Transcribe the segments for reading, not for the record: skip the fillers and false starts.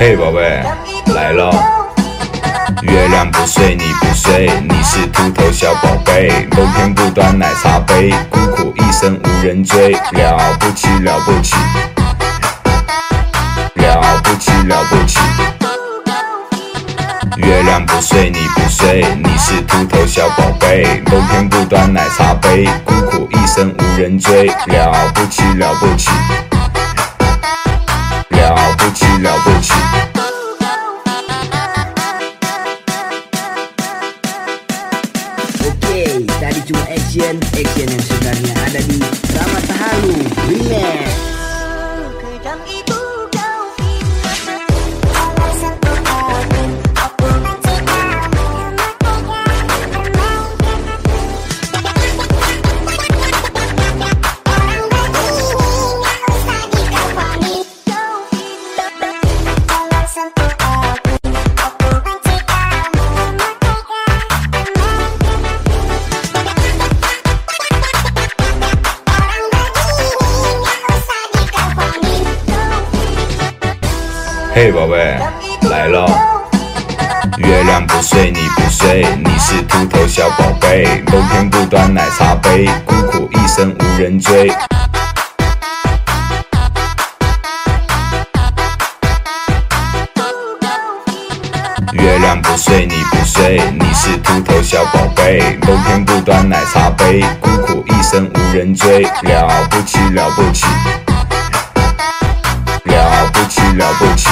嘿，宝贝，来了。月亮不睡，你不睡，你是秃头小宝贝。冬天不端奶茶杯，孤苦一生无人追。了不起，了不起，了不起，了不起。月亮不睡，你不睡，你是秃头小宝贝。冬天不端奶茶杯，孤苦一生无人追。了不起，了不起。 了不起，了不起！Oke, tadi cuma action yang sebenarnya ada di Ramah Tahalu, Remix.嘿，宝贝，来了。月亮不睡，你不睡，你是秃头小宝贝。冬天不端奶茶杯，孤苦一生无人追。月亮不睡，你不睡，你是秃头小宝贝。冬天不端奶茶杯，孤苦一生无人追。了不起，了不起。 了不起，了不起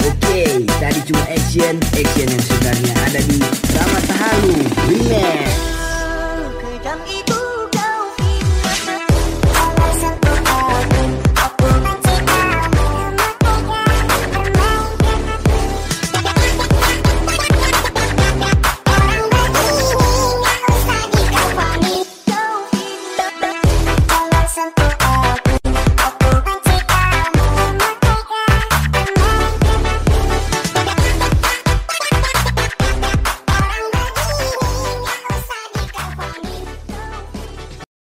！Oke, tadi cuma action yang sebenarnya ada di Ramah Tahalu, Remix.